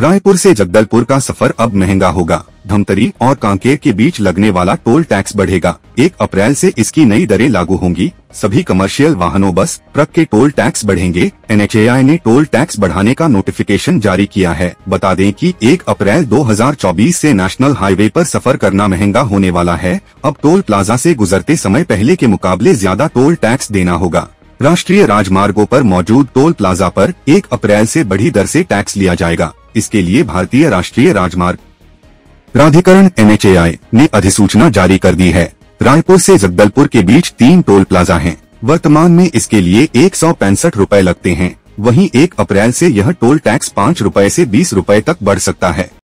रायपुर से जगदलपुर का सफर अब महंगा होगा। धमतरी और कांकेर के बीच लगने वाला टोल टैक्स बढ़ेगा। 1 अप्रैल से इसकी नई दरें लागू होंगी। सभी कमर्शियल वाहनों, बस, ट्रक के टोल टैक्स बढ़ेंगे। NHAI ने टोल टैक्स बढ़ाने का नोटिफिकेशन जारी किया है। बता दें कि 1 अप्रैल 2024 से नेशनल हाईवे पर सफर करना महंगा होने वाला है। अब टोल प्लाजा से गुजरते समय पहले के मुकाबले ज्यादा टोल टैक्स देना होगा। राष्ट्रीय राजमार्गों पर मौजूद टोल प्लाजा पर 1 अप्रैल से बढ़ी दर से टैक्स लिया जाएगा। इसके लिए भारतीय राष्ट्रीय राजमार्ग प्राधिकरण (NHAI) ने अधिसूचना जारी कर दी है। रायपुर से जगदलपुर के बीच 3 टोल प्लाजा हैं। वर्तमान में इसके लिए 165 रुपए लगते हैं। वहीं 1 अप्रैल से यह टोल टैक्स 5 रुपए से 20 रुपए तक बढ़ सकता है।